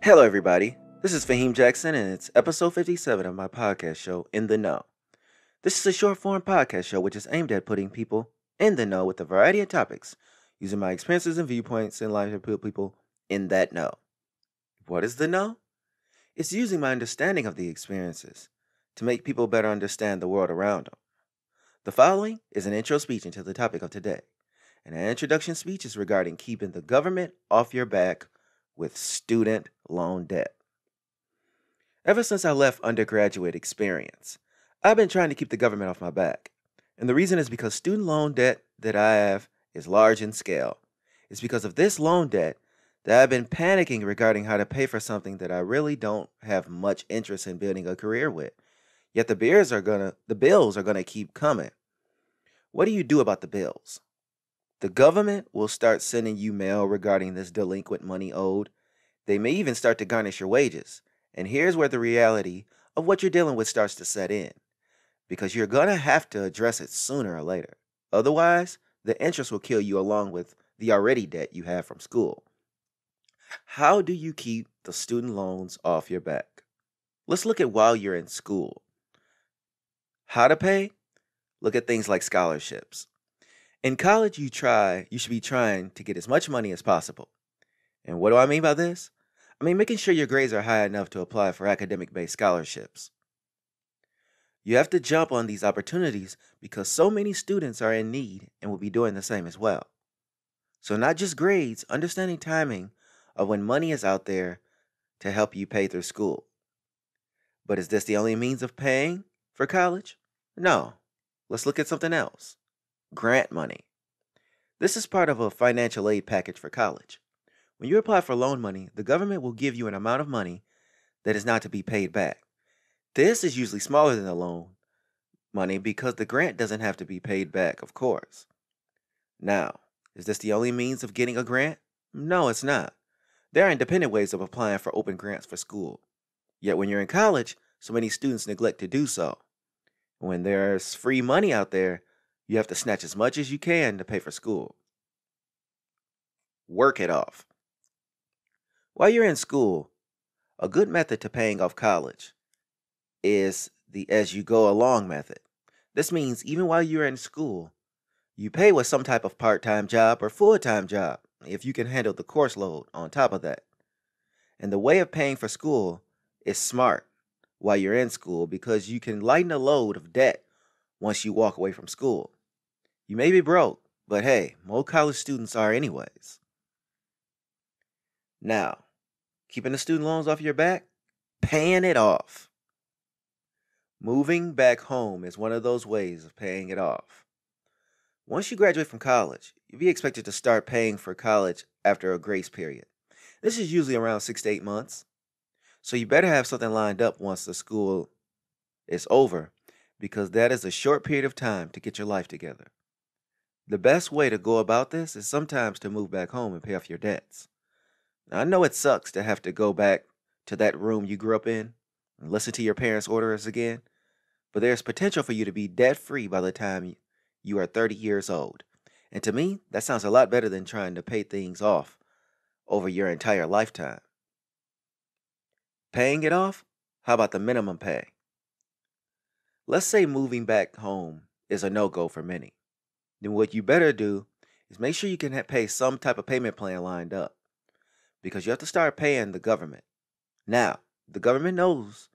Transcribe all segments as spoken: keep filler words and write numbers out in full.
Hello everybody, this is Faheem Jackson and it's episode fifty-seven of my podcast show, In the Know. This is a short form podcast show which is aimed at putting people in the know with a variety of topics, using my experiences and viewpoints in life to put people in that know. What is the know? It's using my understanding of the experiences to make people better understand the world around them. The following is an intro speech into the topic of today, and an introduction speech is regarding keeping the government off your back with student loan debt. Ever since I left undergraduate experience, I've been trying to keep the government off my back. And the reason is because student loan debt that I have is large in scale. It's because of this loan debt that I've been panicking regarding how to pay for something that I really don't have much interest in building a career with. Yet the bills are gonna, the bills are gonna keep coming. What do you do about the bills? The government will start sending you mail regarding this delinquent money owed. They may even start to garnish your wages. And here's where the reality of what you're dealing with starts to set in, because you're going to have to address it sooner or later. Otherwise, the interest will kill you along with the already debt you have from school. How do you keep the student loans off your back? Let's look at while you're in school. How to pay? Look at things like scholarships. In college, you try, you should be trying to get as much money as possible. And what do I mean by this? I mean making sure your grades are high enough to apply for academic-based scholarships. You have to jump on these opportunities because so many students are in need and will be doing the same as well. So not just grades, understanding timing of when money is out there to help you pay through school. But is this the only means of paying for college? No. Let's look at something else. Grant money. This is part of a financial aid package for college. When you apply for loan money, the government will give you an amount of money that is not to be paid back. This is usually smaller than the loan money because the grant doesn't have to be paid back, of course. Now, is this the only means of getting a grant? No, it's not. There are independent ways of applying for open grants for school. Yet when you're in college, so many students neglect to do so. When there's free money out there, you have to snatch as much as you can to pay for school. Work it off. While you're in school, a good method to paying off college is the as-you-go-along method. This means even while you're in school, you pay with some type of part-time job or full-time job if you can handle the course load on top of that. And the way of paying for school is smart while you're in school because you can lighten the load of debt once you walk away from school. You may be broke, but hey, most college students are anyways. Now, keeping the student loans off your back, paying it off. Moving back home is one of those ways of paying it off. Once you graduate from college, you'll be expected to start paying for college after a grace period. This is usually around six to eight months, so you better have something lined up once the school is over, because that is a short period of time to get your life together. The best way to go about this is sometimes to move back home and pay off your debts. Now, I know it sucks to have to go back to that room you grew up in and listen to your parents' orders again, but there's potential for you to be debt-free by the time you are thirty years old. And to me, that sounds a lot better than trying to pay things off over your entire lifetime. Paying it off? How about the minimum pay? Let's say moving back home is a no-go for many. Then what you better do is make sure you can pay some type of payment plan lined up, because you have to start paying the government. Now, the government knows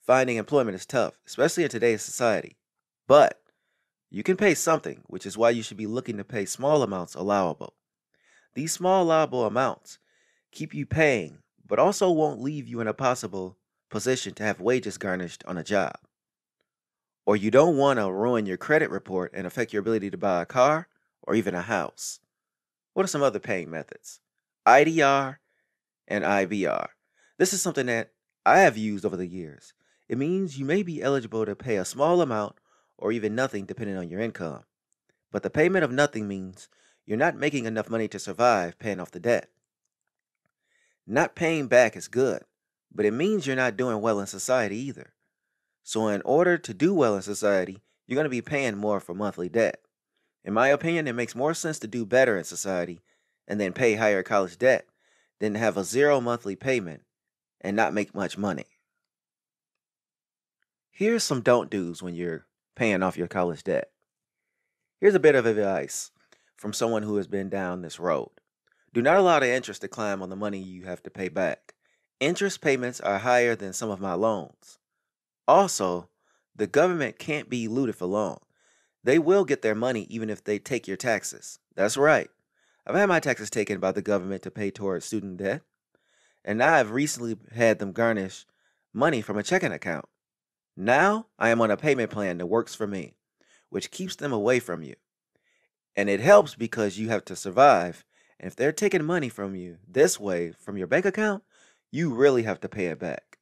finding employment is tough, especially in today's society, but you can pay something, which is why you should be looking to pay small amounts allowable. These small allowable amounts keep you paying, but also won't leave you in a possible position to have wages garnished on a job. Or you don't want to ruin your credit report and affect your ability to buy a car or even a house. What are some other paying methods? I D R and I B R. This is something that I have used over the years. It means you may be eligible to pay a small amount or even nothing depending on your income. But the payment of nothing means you're not making enough money to survive paying off the debt. Not paying back is good, but it means you're not doing well in society either. So in order to do well in society, you're going to be paying more for monthly debt. In my opinion, it makes more sense to do better in society and then pay higher college debt than to have a zero monthly payment and not make much money. Here's some don't do's when you're paying off your college debt. Here's a bit of advice from someone who has been down this road. Do not allow the interest to climb on the money you have to pay back. Interest payments are higher than some of my loans. Also, the government can't be looted for long. They will get their money even if they take your taxes. That's right. I've had my taxes taken by the government to pay towards student debt, and I have recently had them garnish money from a checking account. Now I am on a payment plan that works for me, which keeps them away from you. And it helps because you have to survive, and if they're taking money from you this way from your bank account, you really have to pay it back.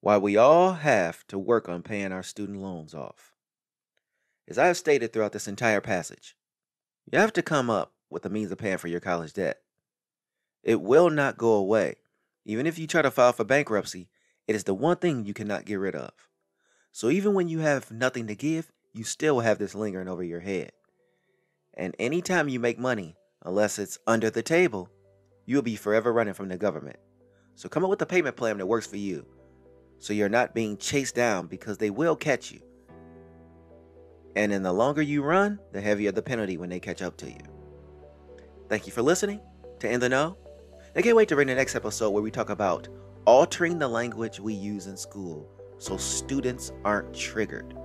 Why we all have to work on paying our student loans off. As I have stated throughout this entire passage, you have to come up with a means of paying for your college debt. It will not go away. Even if you try to file for bankruptcy, it is the one thing you cannot get rid of. So even when you have nothing to give, you still have this lingering over your head. And anytime you make money, unless it's under the table, you'll be forever running from the government. So come up with a payment plan that works for you, so you're not being chased down, because they will catch you. And in the longer you run, the heavier the penalty when they catch up to you. Thank you for listening to In the Know. I can't wait to bring the next episode where we talk about altering the language we use in school so students aren't triggered.